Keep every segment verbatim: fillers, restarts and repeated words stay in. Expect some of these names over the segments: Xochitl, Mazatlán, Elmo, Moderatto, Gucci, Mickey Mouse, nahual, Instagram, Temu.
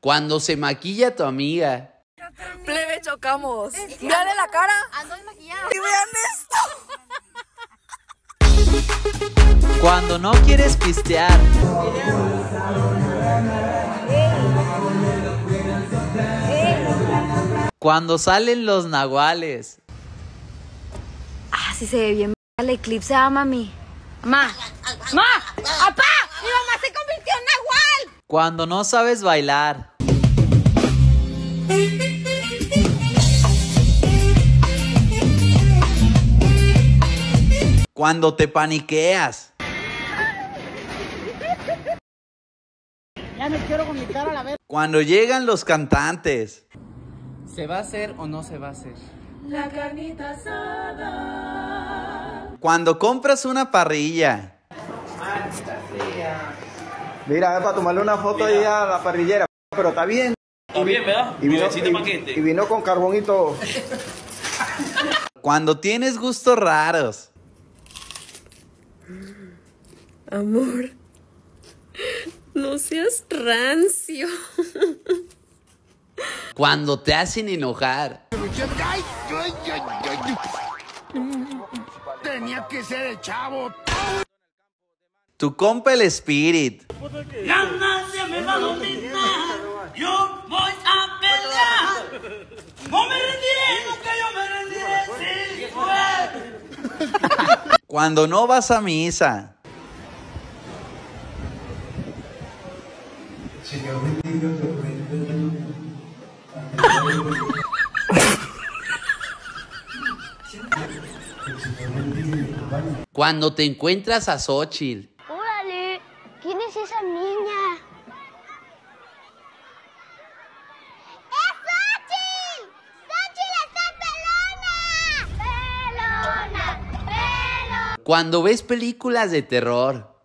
Cuando se maquilla tu amiga. Plebe, chocamos. Es que Veanle ando, la cara. Ando en maquillaje. Y vean esto. Cuando no quieres pistear. Cuando salen los nahuales. Ah, sí se ve bien. El eclipse, ah, mami. Ma, ma, papá, mi mamá se convirtió en nahual. Cuando no sabes bailar. Cuando te paniqueas. Ya me quiero vomitar a la vez. Cuando llegan los cantantes. ¿Se va a hacer o no se va a hacer? La carnita asada. Cuando compras una parrilla. Mira, es para tomarle una foto ahí a la parrillera. Pero está bien. Está bien, ¿verdad? Y vino, y, y vino con carbón y todo. Cuando tienes gustos raros. Amor, no seas rancio. Cuando te hacen enojar. Ay, ay, ay, ay, ay. Tenía que ser el chavo. Tu compa el Spirit. Ya nadie me va a dominar. Yo voy a pelear. No me rendiré, nunca yo me rendiré. Sí, pues. Cuando no vas a misa. Señor, bendiga tu reino. Cuando te encuentras a Xochitl. ¡Órale! ¿Quién es esa niña? ¡Es Xochitl! ¡Xochitl está pelona! ¡Pelona! ¡Pelona! Cuando ves películas de terror.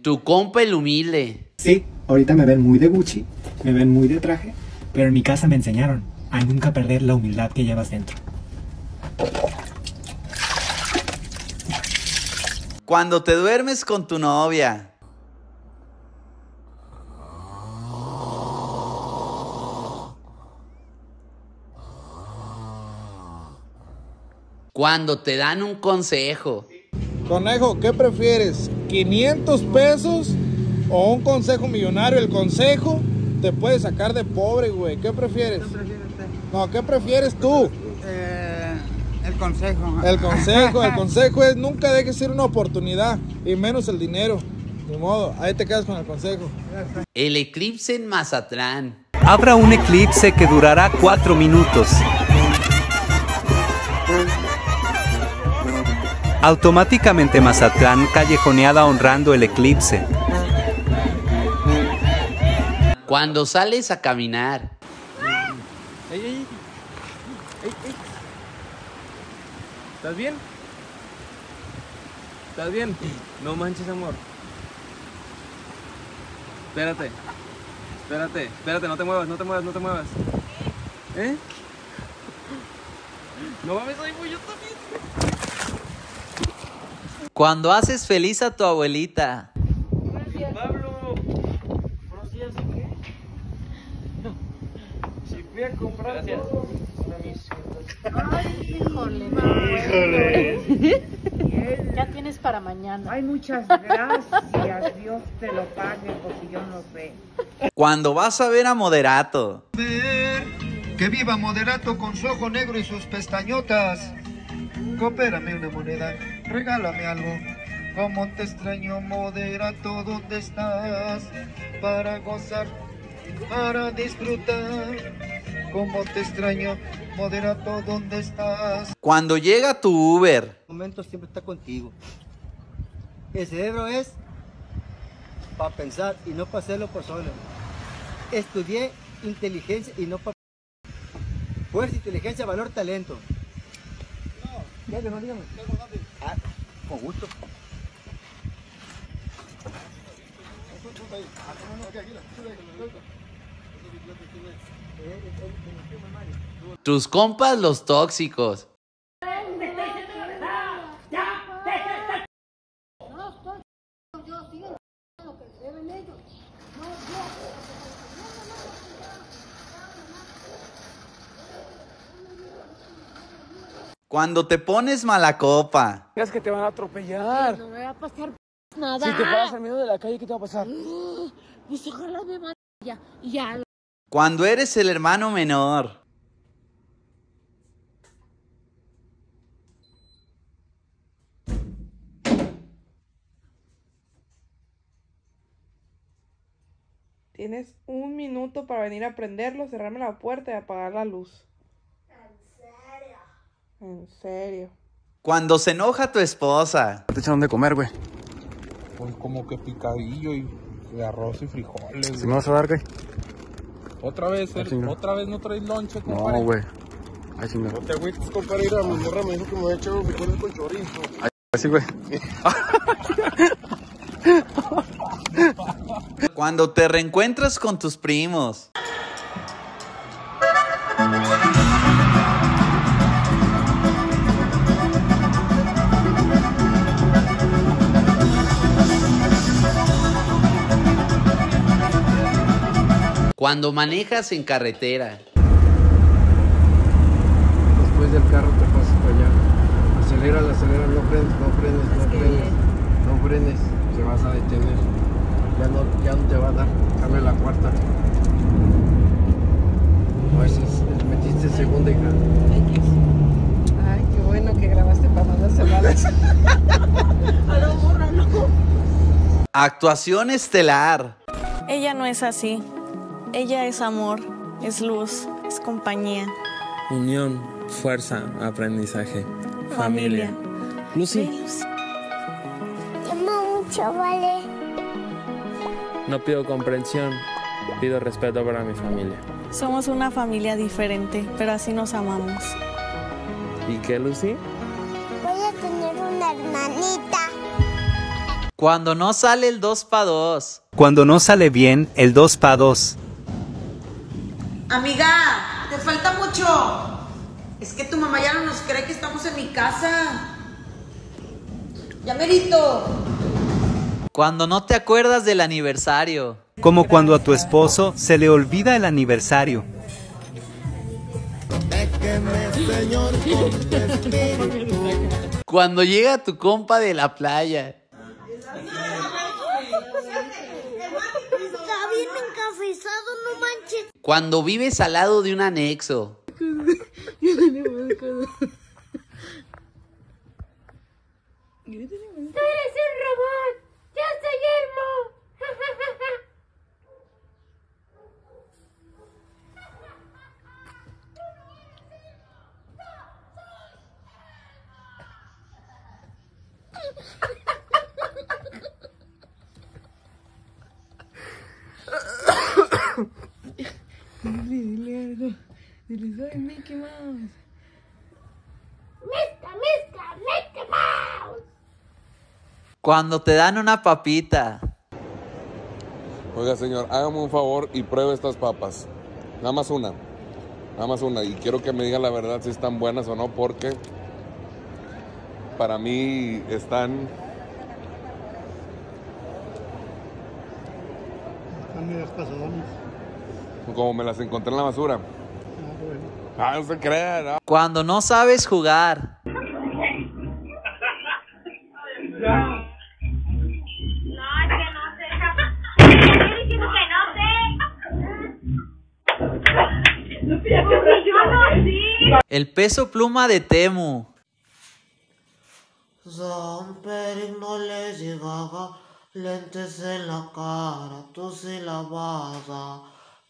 Tu compa el humilde. Sí, ahorita me ven muy de Gucci, me ven muy de traje, pero en mi casa me enseñaron a nunca perder la humildad que llevas dentro. Cuando te duermes con tu novia. Cuando te dan un consejo. Conejo, ¿qué prefieres? ¿quinientos pesos o un consejo millonario? El consejo te puede sacar de pobre, güey. ¿Qué prefieres? ¿Qué prefieres usted? No, ¿qué prefieres tú? Eh, el consejo. El consejo, el consejo es nunca dejes ir una oportunidad y menos el dinero. De modo, ahí te quedas con el consejo. El eclipse en Mazatlán. Habrá un eclipse que durará cuatro minutos. Automáticamente Mazatlán callejoneada honrando el eclipse. Cuando sales a caminar. Ey, ey, ey, ey. ¿Estás bien? ¿Estás bien? No manches, amor. Espérate. Espérate, espérate, no te muevas, no te muevas, no te muevas. ¿Eh? No mames, ahí voy yo también. Cuando haces feliz a tu abuelita. Buenos días. Pablo. Buenos días, ¿y qué? No. Si fui a comprar. Gracias. Todo. Ay, híjole. Híjole. Ya tienes para mañana. Ay, muchas gracias. Dios te lo pague, porque yo no sé. Cuando vas a ver a Moderatto. Que viva Moderatto con su ojo negro y sus pestañotas. Coopérame una moneda, regálame algo. Como te extraño, Moderatto, ¿dónde estás? Para gozar, para disfrutar. Como te extraño, Moderatto, ¿dónde estás? Cuando llega tu Uber. En el momento siempre está contigo. El cerebro es para pensar y no para hacerlo por solo. Estudié inteligencia y no para... Fuerza, inteligencia, valor, talento. Ah, con gusto. Tus compas los tóxicos. Cuando te pones mala copa. Crees que te van a atropellar. No me va a pasar nada. Si te paras al medio de la calle, ¿qué te va a pasar? Pues ojalá me mande ya, ya. Cuando eres el hermano menor. Tienes un minuto para venir a prenderlo, cerrarme la puerta y apagar la luz. En serio. Cuando se enoja tu esposa. Te echaron de comer, güey. Pues como que picadillo y, y arroz y frijoles. ¿Se ¿Sí me vas a dar, güey? Otra vez, Ay, el, otra vez no traes lonche, compadre. No, güey. Ay, señor. No te agüites, compadre. A mi morra me dijo que me había echado frijoles con chorizo. Ay, sí, güey. Cuando te reencuentras con tus primos. Cuando manejas en carretera. Después del carro te pasas para allá. Acelera, acelera, no frenes, no frenes, no frenes, no frenes. Te vas a detener. Ya no, ya no te va a dar. Dame la cuarta. A veces metiste segunda, hija. Ay, qué bueno que grabaste para mandárselo a las... Ahora bórralo. Actuación estelar. Ella no es así. Ella es amor, es luz, es compañía. Unión, fuerza, aprendizaje, familia. familia. Lucy. Te amo mucho, ¿vale? No pido comprensión, pido respeto para mi familia. Somos una familia diferente, pero así nos amamos. ¿Y qué, Lucy? Voy a tener una hermanita. Cuando no sale el dos pa dos. Cuando no sale bien el dos pa dos. Amiga, te falta mucho. Es que tu mamá ya no nos cree que estamos en mi casa. Ya merito. Cuando no te acuerdas del aniversario. Como cuando a tu esposo se le olvida el aniversario. Cuando llega tu compa de la playa. Cuando vives al lado de un anexo. ¡Tú eres un robot! ¡Yo soy Elmo! Dile algo. Dile, soy Mickey Mouse. ¡Mister, Mister, Mickey Mouse! Cuando te dan una papita. Oiga, señor, hágame un favor y pruebe estas papas. Nada más una. Nada más una. Y quiero que me diga la verdad si están buenas o no, porque para mí están... Están medias pasadonas. Como me las encontré en la basura. Ah, no se crean, ¿no? Cuando no sabes jugar. El peso pluma de Temu. Samper no le llegaba, lentes en la cara, tú sí la vas a...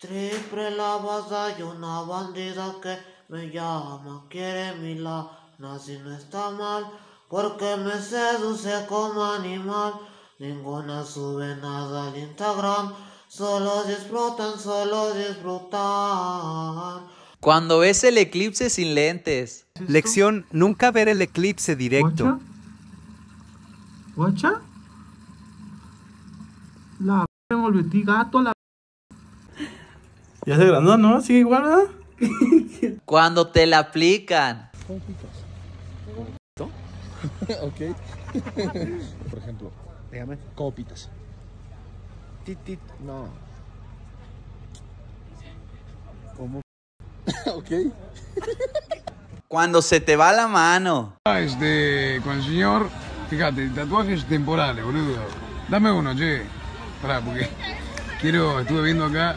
Triple la basa y una bandida que me llama, quiere mi lana, si no está mal, porque me seduce como animal. Ninguna sube nada al Instagram, solo disfrutan, solo disfrutan. Cuando ves el eclipse sin lentes. Lección, nunca ver el eclipse directo. ¿Guacha? La p*** me volví gato, la... Ya se agrandó, ¿no? Sigue igual, ¿verdad? Cuando te la aplican. ¿Cómo pitas? Ok. Por ejemplo, dígame, ¿cómo pitas? Tit, tit, no. ¿Cómo? Ok. Cuando se te va la mano. Este, con el señor, fíjate, tatuajes temporales, boludo. Dame uno, che. Pará, porque quiero, estuve viendo acá.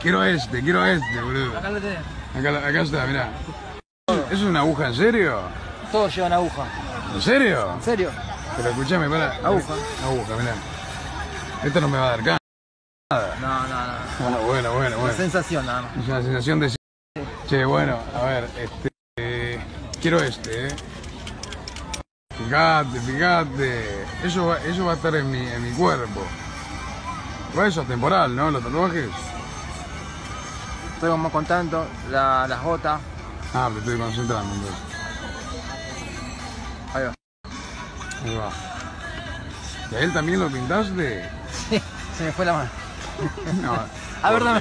Quiero este, quiero este, boludo. Acá lo tenés. Acá, acá está, mirá. ¿Eso es una aguja, en serio? Todos llevan aguja. ¿En serio? ¿En serio? Pero escuchame, pará. Aguja. Aguja, mirá. Esto no me va a dar cara. No, no, no. Ah, bueno, bueno, bueno. Una sensación, nada más. Es una sensación de... Che, bueno, a ver, este... Eh, quiero este, eh. Fíjate, fíjate. Eso va, eso va a estar en mi, en mi cuerpo. Pero eso es temporal, ¿no? Los tatuajes. Estoy más contento. La, las botas. Ah, me estoy concentrando, entonces. Ahí va. Ahí va. ¿Y a él también lo pintaste? Sí, se me fue la mano. No, a ver, dame.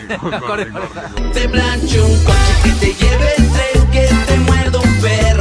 Te plancho un coche que te lleve el tren, que te muerda un perro.